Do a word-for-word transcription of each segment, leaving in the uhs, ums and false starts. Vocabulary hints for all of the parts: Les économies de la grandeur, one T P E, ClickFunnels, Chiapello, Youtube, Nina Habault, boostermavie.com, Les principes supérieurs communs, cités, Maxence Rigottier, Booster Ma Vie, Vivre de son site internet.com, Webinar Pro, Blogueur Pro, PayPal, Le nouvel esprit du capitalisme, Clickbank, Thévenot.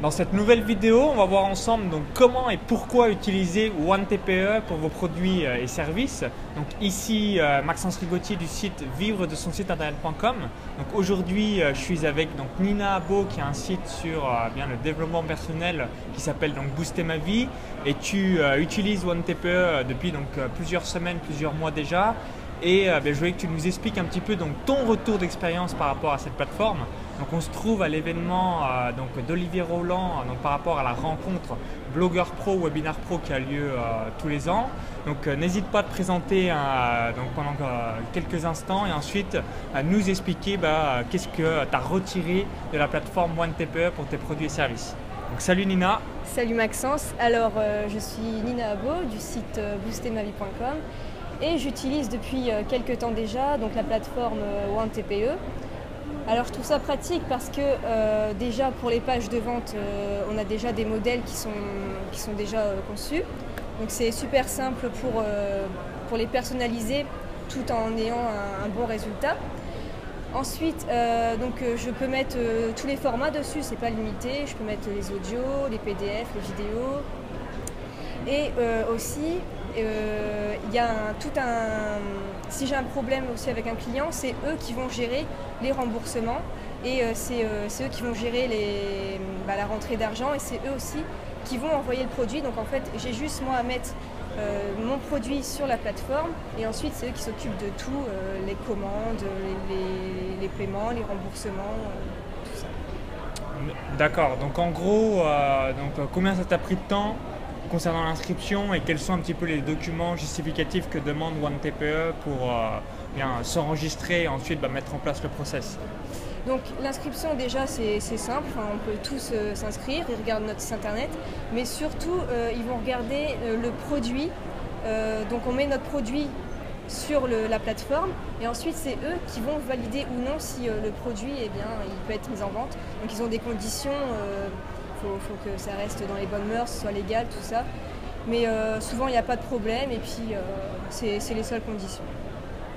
Dans cette nouvelle vidéo, on va voir ensemble donc comment et pourquoi utiliser one T P E pour vos produits et services. Donc ici Maxence Rigottier du site Vivre de son site internet point com. Donc aujourd'hui, je suis avec donc Nina Habault qui a un site sur bien le développement personnel qui s'appelle donc Booster Ma Vie, et tu euh, utilises one T P E depuis donc plusieurs semaines, plusieurs mois déjà. Et euh, bien, je voulais que tu nous expliques un petit peu donc, ton retour d'expérience par rapport à cette plateforme. Donc, on se trouve à l'événement euh, d'Olivier Roland donc, par rapport à la rencontre Blogueur Pro, Webinar Pro qui a lieu euh, tous les ans. Donc euh, n'hésite pas à te présenter euh, donc, pendant euh, quelques instants et ensuite à nous expliquer bah, euh, qu'est-ce que tu as retiré de la plateforme one T P E pour tes produits et services. Donc, salut Nina. Salut Maxence. Alors euh, je suis Nina Habault du site booster ma vie point com. Et j'utilise depuis quelques temps déjà donc la plateforme one T P E. Alors je trouve ça pratique parce que euh, déjà pour les pages de vente, euh, on a déjà des modèles qui sont, qui sont déjà euh, conçus. Donc c'est super simple pour, euh, pour les personnaliser tout en ayant un, un bon résultat. Ensuite, euh, donc, je peux mettre euh, tous les formats dessus, c'est pas limité. Je peux mettre les audios, les P D F, les vidéos. Et euh, aussi, Euh, y a un, tout un, si j'ai un problème aussi avec un client, c'est eux qui vont gérer les remboursements et euh, c'est euh, eux qui vont gérer les, bah, la rentrée d'argent, et c'est eux aussi qui vont envoyer le produit. Donc en fait, j'ai juste moi à mettre euh, mon produit sur la plateforme et ensuite c'est eux qui s'occupent de tout, euh, les commandes, les, les, les paiements, les remboursements, euh, tout ça. D'accord, donc en gros, euh, donc, combien ça t'a pris de temps concernant l'inscription et quels sont un petit peu les documents justificatifs que demande one T P E pour euh, bien s'enregistrer et ensuite bah, mettre en place le process? Donc l'inscription déjà c'est simple, enfin, on peut tous euh, s'inscrire, ils regardent notre site internet, mais surtout euh, ils vont regarder euh, le produit, euh, donc on met notre produit sur le, la plateforme et ensuite c'est eux qui vont valider ou non si euh, le produit eh bien, il peut être mis en vente. Donc ils ont des conditions. Euh, Il faut, faut que ça reste dans les bonnes mœurs, soit légal, tout ça. Mais euh, souvent, il n'y a pas de problème et puis euh, c'est les seules conditions.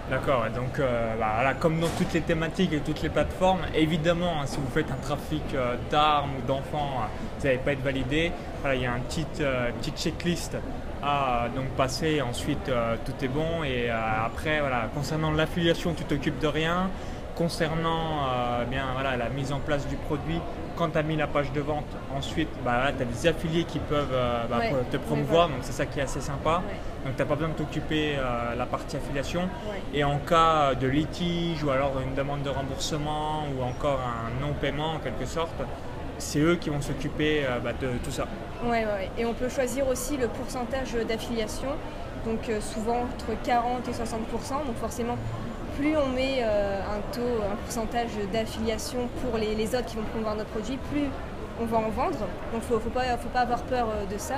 D'accord. Et donc, euh, bah, voilà, comme dans toutes les thématiques et toutes les plateformes, évidemment, hein, si vous faites un trafic euh, d'armes ou d'enfants, vous n'allez pas être validé. Voilà, il y a une petite, euh, petite checklist à donc, passer. Ensuite, euh, tout est bon. Et euh, après, voilà, concernant l'affiliation, tu t'occupes de rien. Concernant euh, bien, voilà, la mise en place du produit, quand tu as mis la page de vente, ensuite bah, tu as des affiliés qui peuvent euh, bah, ouais, te promouvoir, donc c'est ça qui est assez sympa. Ouais. Donc tu n'as pas besoin de t'occuper euh, la partie affiliation. Ouais. Et en cas de litige ou alors une demande de remboursement ou encore un non-paiement en quelque sorte, c'est eux qui vont s'occuper euh, bah, de tout ça. Ouais, ouais. Et on peut choisir aussi le pourcentage d'affiliation, donc euh, souvent entre quarante et soixante pour cent, donc forcément plus on met euh, un taux, un pourcentage d'affiliation pour les, les autres qui vont promouvoir notre produit, plus on va en vendre. Donc il ne faut pas, faut pas avoir peur euh, de ça.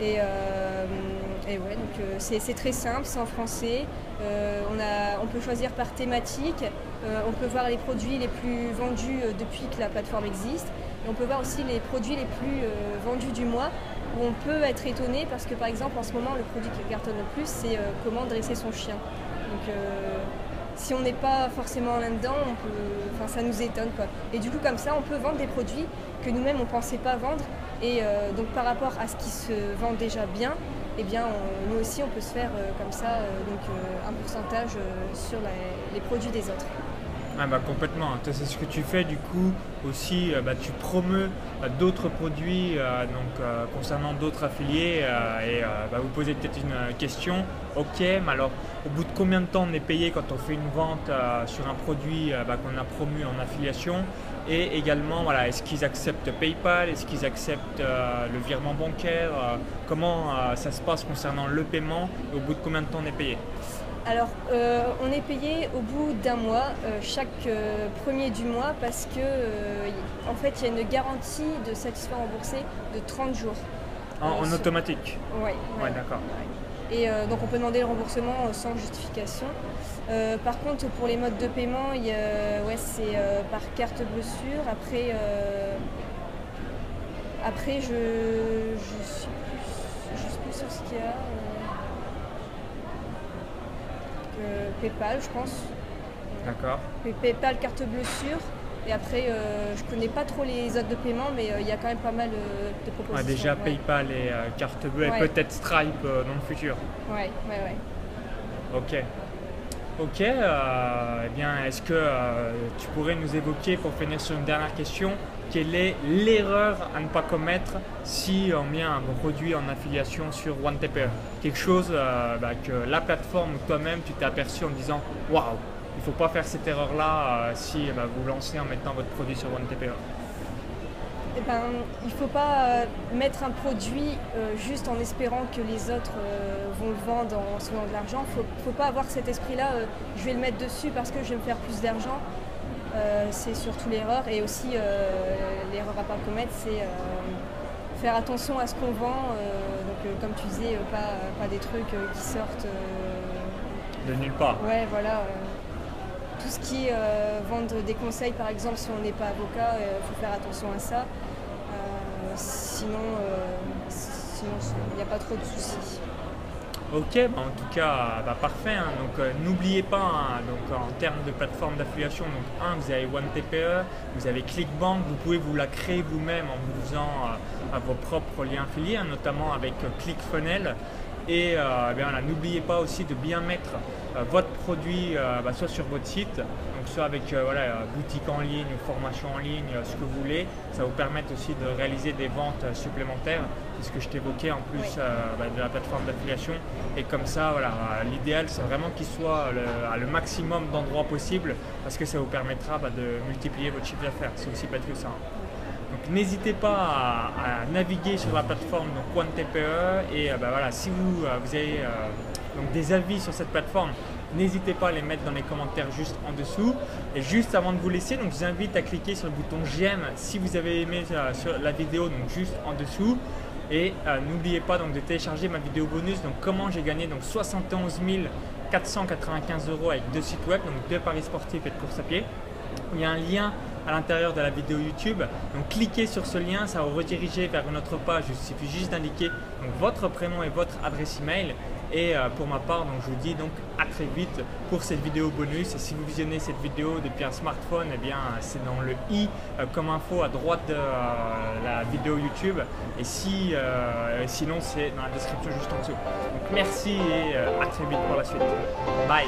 Et, euh, et ouais, donc euh, c'est très simple, c'est en français. Euh, on, a, on peut choisir par thématique. Euh, on peut voir les produits les plus vendus euh, depuis que la plateforme existe. Et on peut voir aussi les produits les plus euh, vendus du mois, où on peut être étonné parce que par exemple en ce moment le produit qui cartonne le plus c'est euh, comment dresser son chien. Donc euh, si on n'est pas forcément là-dedans, ça nous étonne quoi. Et du coup comme ça on peut vendre des produits que nous-mêmes on ne pensait pas vendre. Et euh, donc par rapport à ce qui se vend déjà bien, eh bien on, nous aussi on peut se faire euh, comme ça euh, donc, euh, un pourcentage euh, sur la, les produits des autres. Ah bah complètement, c'est ce que tu fais du coup aussi, bah, tu promeus d'autres produits euh, donc, euh, concernant d'autres affiliés euh, et euh, bah, vous posez peut-être une question, ok, mais alors au bout de combien de temps on est payé quand on fait une vente euh, sur un produit euh, bah, qu'on a promu en affiliation? Et également, voilà, est-ce qu'ils acceptent PayPal? Est-ce qu'ils acceptent euh, le virement bancaire? euh, Comment euh, ça se passe concernant le paiement et au bout de combien de temps on est payé? Alors, euh, on est payé au bout d'un mois, euh, chaque euh, premier du mois, parce que euh, en fait, il y a une garantie de satisfait remboursé de trente jours. En, euh, en ce... automatique? Oui. Ouais, ouais, d'accord. Ouais. Et euh, donc, on peut demander le remboursement euh, sans justification. Euh, par contre, pour les modes de paiement, euh, ouais, c'est euh, par carte blessure. Après, euh, après je ne suis, suis plus sur ce qu'il y a. Euh... Euh, PayPal, je pense. D'accord. PayPal, carte bleue sûre. Et après, euh, je ne connais pas trop les autres de paiement, mais il euh, y a quand même pas mal euh, de propositions. Ouais, déjà, ouais. PayPal et euh, carte bleue ouais. et peut-être Stripe euh, dans le futur. Ouais, ouais, ouais. Ok. Ok. Euh, eh bien, est-ce que euh, tu pourrais nous évoquer, pour finir sur une dernière question, quelle est l'erreur à ne pas commettre si on met un produit en affiliation sur one T P E? Quelque chose euh, bah, que la plateforme ou toi-même, tu t'es aperçu en disant « Waouh !» Il ne faut pas faire cette erreur-là euh, si bah, vous lancez en mettant votre produit sur one T P E. Eh ben, il ne faut pas euh, mettre un produit euh, juste en espérant que les autres euh, vont le vendre en se donnant de l'argent. Il ne faut pas avoir cet esprit-là, euh, je vais le mettre dessus parce que je vais me faire plus d'argent. Euh, c'est surtout l'erreur. Et aussi, euh, l'erreur à ne pas commettre, c'est euh, faire attention à ce qu'on vend. Euh, donc, euh, comme tu disais, euh, pas, pas des trucs euh, qui sortent… Euh... de nulle part. Ouais, voilà. Euh... Tout ce qui est euh, vendre des conseils, par exemple, si on n'est pas avocat, il euh, faut faire attention à ça. Euh, sinon, euh, sinon, il n'y a pas trop de soucis. Ok, bah en tout cas, bah parfait. Hein. Donc, euh, n'oubliez pas, hein, donc, en termes de plateforme d'affiliation, donc un, vous avez one T P E, vous avez Clickbank, vous pouvez vous la créer vous-même en vous faisant euh, à vos propres liens affiliés, hein, notamment avec euh, ClickFunnels. Et euh, ben voilà, n'oubliez pas aussi de bien mettre euh, votre produit euh, bah, soit sur votre site, donc soit avec euh, voilà, boutique en ligne, formation en ligne, euh, ce que vous voulez. Ça vous permet aussi de réaliser des ventes supplémentaires, c'est ce que je t'évoquais en plus oui. euh, bah, de la plateforme d'affiliation. Et comme ça, voilà, l'idéal c'est vraiment qu'il soit le, à le maximum d'endroits possibles parce que ça vous permettra bah, de multiplier votre chiffre d'affaires. C'est aussi bête que ça. Hein. Donc n'hésitez pas à, à naviguer sur la plateforme donc one T P E et euh, bah, voilà, si vous, euh, vous avez euh, donc des avis sur cette plateforme, n'hésitez pas à les mettre dans les commentaires juste en dessous. Et juste avant de vous laisser, donc, je vous invite à cliquer sur le bouton j'aime si vous avez aimé euh, sur la vidéo donc juste en dessous. Et euh, n'oubliez pas donc de télécharger ma vidéo bonus, donc comment j'ai gagné donc soixante et onze mille quatre cent quatre-vingt-quinze euros avec deux sites web, donc deux paris sportifs et de course à pied. Il y a un lien à l'intérieur de la vidéo YouTube. Donc cliquez sur ce lien, ça va vous rediriger vers une autre page. Il suffit juste d'indiquer votre prénom et votre adresse email. Et euh, pour ma part, donc, je vous dis donc à très vite pour cette vidéo bonus. Et si vous visionnez cette vidéo depuis un smartphone, eh bien c'est dans le i euh, comme info à droite de euh, la vidéo YouTube. Et si, euh, sinon, c'est dans la description juste en dessous. Donc merci et euh, à très vite pour la suite. Bye.